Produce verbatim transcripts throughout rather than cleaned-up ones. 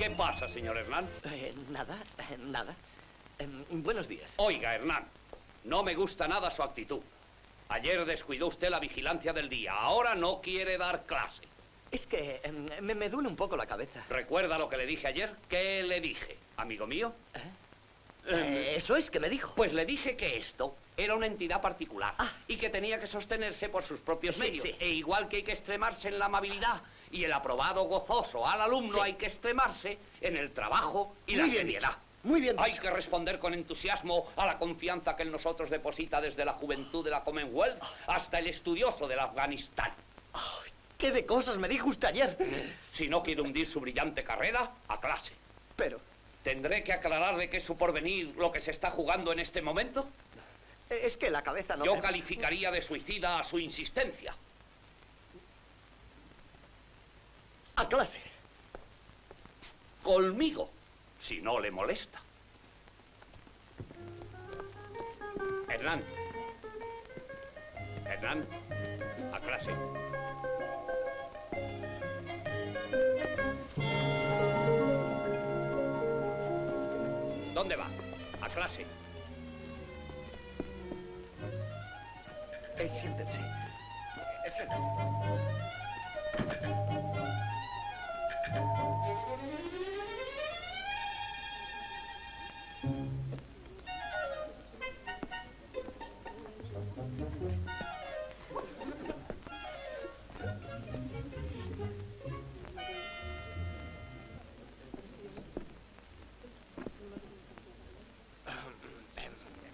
¿Qué pasa, señor Hernán? Eh, nada, nada. Eh, buenos días. Oiga, Hernán, no me gusta nada su actitud. Ayer descuidó usted la vigilancia del día, ahora no quiere dar clase. Es que eh, me, me duele un poco la cabeza. ¿Recuerda lo que le dije ayer? ¿Qué le dije, amigo mío? ¿Eh? Eh, eso es, que me dijo. Pues le dije que esto era una entidad particular ah. y que tenía que sostenerse por sus propios sí, medios. Sí. E igual que hay que extremarse en la amabilidad y el aprobado gozoso al alumno, sí. hay que extremarse en el trabajo y Muy la seriedad. Dicho. Muy bien dicho. Hay que responder con entusiasmo a la confianza que en nosotros deposita desde la juventud de la Commonwealth hasta el estudioso del Afganistán. Oh, ¡qué de cosas me dijo usted ayer! Si no quiere hundir su brillante carrera, a clase. Pero... ¿Tendré que aclararle que es su porvenir lo que se está jugando en este momento? Es que la cabeza no... Yo me... calificaría de suicida a su insistencia. A clase. Conmigo, si no le molesta. Hernán. Hernán, a clase. ¿Dónde va? A clase. Eh, siéntense. Eh, siéntense.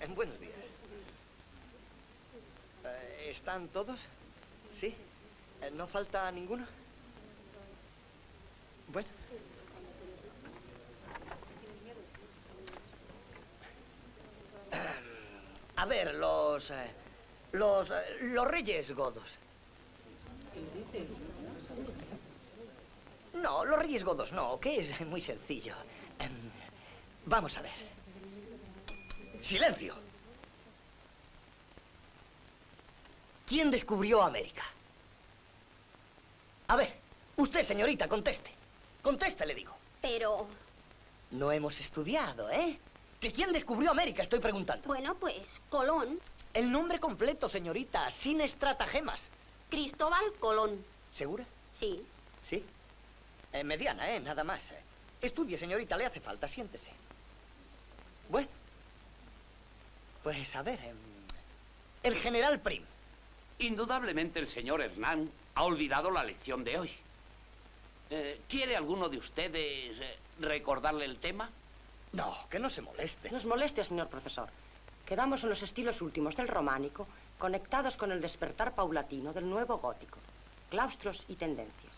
Buenos días. ¿Están todos? ¿Sí? ¿No falta ninguno? Bueno. A ver, los... Los... Los reyes godos. No, los reyes godos no, que es muy sencillo. Vamos a ver. ¡Silencio! ¿Quién descubrió América? A ver, usted, señorita, conteste. Conteste, le digo. Pero... No hemos estudiado, ¿eh? ¿Que quién descubrió América? Estoy preguntando. Bueno, pues, Colón. El nombre completo, señorita, sin estratagemas. Cristóbal Colón. ¿Segura? Sí. ¿Sí? Eh, mediana, ¿eh? Nada más. Estudie, señorita, le hace falta. Siéntese. Bueno. Pues, a ver... Eh... El general Prim. Indudablemente el señor Hernán ha olvidado la lección de hoy. Eh, ¿Quiere alguno de ustedes eh, recordarle el tema? No, que no se moleste. No se moleste, señor profesor. Quedamos en los estilos últimos del románico, conectados con el despertar paulatino del nuevo gótico. Claustros y tendencias.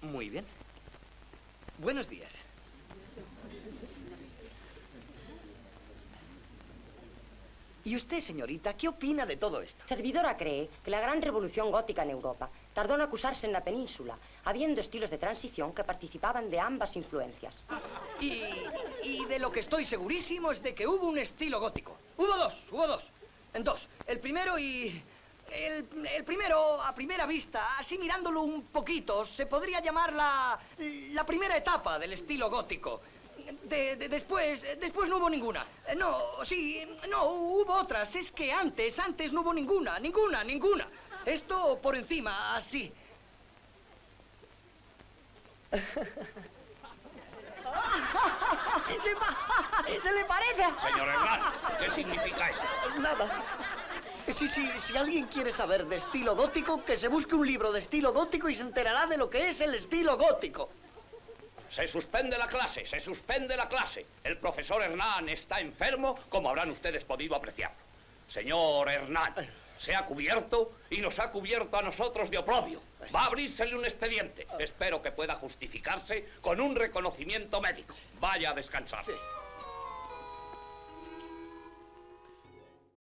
Muy bien. Buenos días. ¿Y usted, señorita, qué opina de todo esto? Servidora cree que la gran revolución gótica en Europa tardó en acusarse en la península, habiendo estilos de transición que participaban de ambas influencias. Y, y de lo que estoy segurísimo es de que hubo un estilo gótico. Hubo dos, hubo dos. En dos. El primero y... El, el primero, a primera vista, así mirándolo un poquito, se podría llamar la, la primera etapa del estilo gótico. De, de, después, después no hubo ninguna. No, sí, no, hubo otras. Es que antes, antes no hubo ninguna, ninguna, ninguna. Esto por encima, así. Se, pa se le parece. Señor Hernán, ¿qué significa eso? Nada. Sí, sí, si alguien quiere saber de estilo gótico, que se busque un libro de estilo gótico y se enterará de lo que es el estilo gótico. Se suspende la clase, se suspende la clase. El profesor Hernán está enfermo, como habrán ustedes podido apreciar. Señor Hernán, se ha cubierto y nos ha cubierto a nosotros de oprobio. Va a abrírsele un expediente. Espero que pueda justificarse con un reconocimiento médico. Vaya a descansar. Sí.